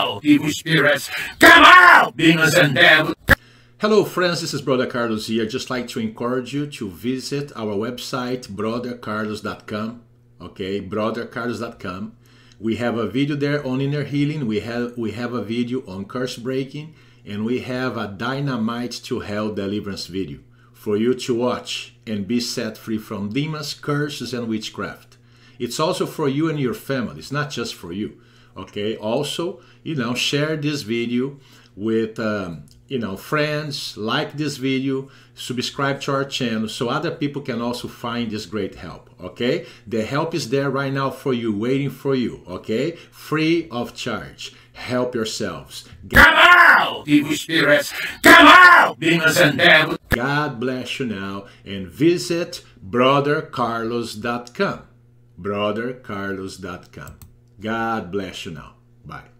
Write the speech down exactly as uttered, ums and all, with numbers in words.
out, evil spirits, come out, demons and devils. Hello friends, this is Brother Carlos here. I'd just like to encourage you to visit our website, brother carlos dot com, okay, brother carlos dot com. We have a video there on inner healing, we have, we have a video on curse breaking, and we have a dynamite to hell deliverance video for you to watch and be set free from demons, curses, and witchcraft. It's also for you and your family. It's not just for you, okay? Also, you know, share this video with, um, you know, friends, like this video, subscribe to our channel so other people can also find this great help, okay? The help is there right now for you, waiting for you, okay? Free of charge. Help yourselves. Come out, evil spirits. Come out, demons and devils. God bless you now, and visit brother carlos dot com. brother carlos dot com. God bless you now. Bye.